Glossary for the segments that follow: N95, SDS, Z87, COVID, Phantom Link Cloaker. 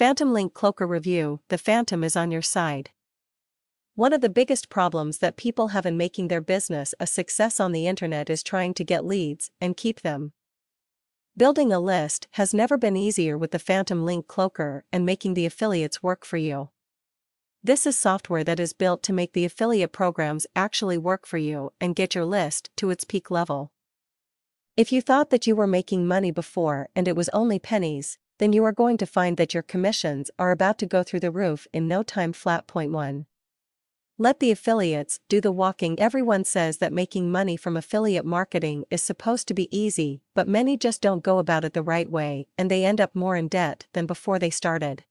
Phantom Link Cloaker Review: The Phantom is on your side. One of the biggest problems that people have in making their business a success on the internet is trying to get leads and keep them. Building a list has never been easier with the Phantom Link Cloaker and making the affiliates work for you. This is software that is built to make the affiliate programs actually work for you and get your list to its peak level. If you thought that you were making money before and it was only pennies, then you are going to find that your commissions are about to go through the roof in no time flat. Point 1. Let the affiliates do the walking. Everyone says that making money from affiliate marketing is supposed to be easy, but many just don't go about it the right way and they end up more in debt than before they started.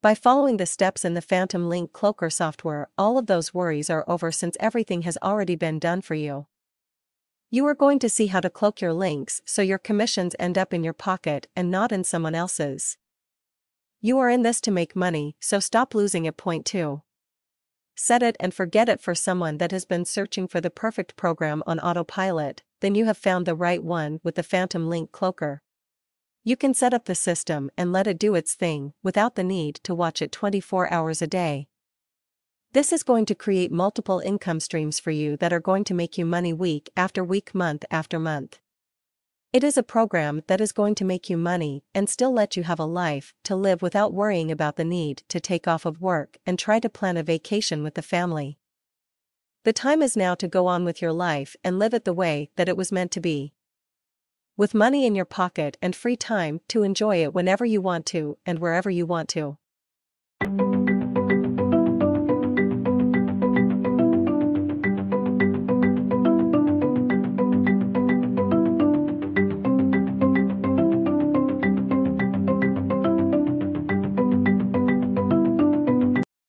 By following the steps in the Phantom Link Cloaker software, all of those worries are over since everything has already been done for you. You are going to see how to cloak your links so your commissions end up in your pocket and not in someone else's. You are in this to make money, so stop losing it. Point 2. Set it and forget it. For someone that has been searching for the perfect program on autopilot, then you have found the right one with the Phantom Link Cloaker. You can set up the system and let it do its thing without the need to watch it 24 hours a day. This is going to create multiple income streams for you that are going to make you money week after week, month after month. It is a program that is going to make you money and still let you have a life to live without worrying about the need to take off of work and try to plan a vacation with the family. The time is now to go on with your life and live it the way that it was meant to be. With money in your pocket and free time to enjoy it whenever you want to and wherever you want to.